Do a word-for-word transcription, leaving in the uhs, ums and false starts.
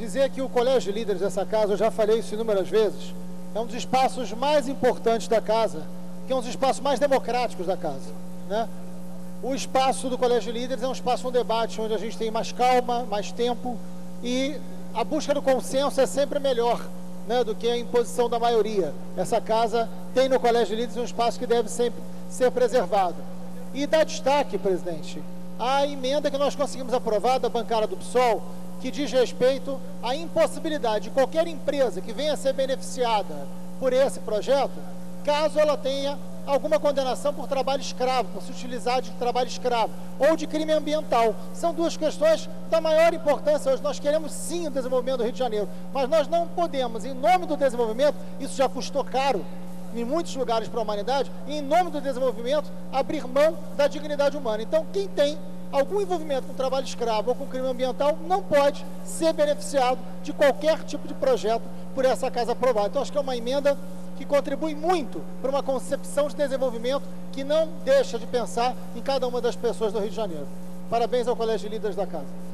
Dizer que o Colégio de Líderes dessa casa, eu já falei isso inúmeras vezes, é um dos espaços mais importantes da casa, que é um dos espaços mais democráticos da casa, né? O espaço do Colégio de Líderes é um espaço, um debate, onde a gente tem mais calma, mais tempo, e a busca do consenso é sempre melhor, né, do que a imposição da maioria. Essa casa tem no Colégio de Líderes um espaço que deve sempre ser preservado. E dá destaque, presidente, à emenda que nós conseguimos aprovar da bancada do P SOL, que diz respeito à impossibilidade de qualquer empresa que venha a ser beneficiada por esse projeto, caso ela tenha alguma condenação por trabalho escravo, por se utilizar de trabalho escravo, ou de crime ambiental. São duas questões da maior importância hoje. Nós queremos sim o desenvolvimento do Rio de Janeiro, mas nós não podemos, em nome do desenvolvimento, isso já custou caro em muitos lugares para a humanidade, e em nome do desenvolvimento, abrir mão da dignidade humana. Então, quem tem algum envolvimento com trabalho escravo ou com crime ambiental não pode ser beneficiado de qualquer tipo de projeto por essa casa aprovada. Então, acho que é uma emenda que contribui muito para uma concepção de desenvolvimento que não deixa de pensar em cada uma das pessoas do Rio de Janeiro. Parabéns ao Colégio de Líderes da Casa.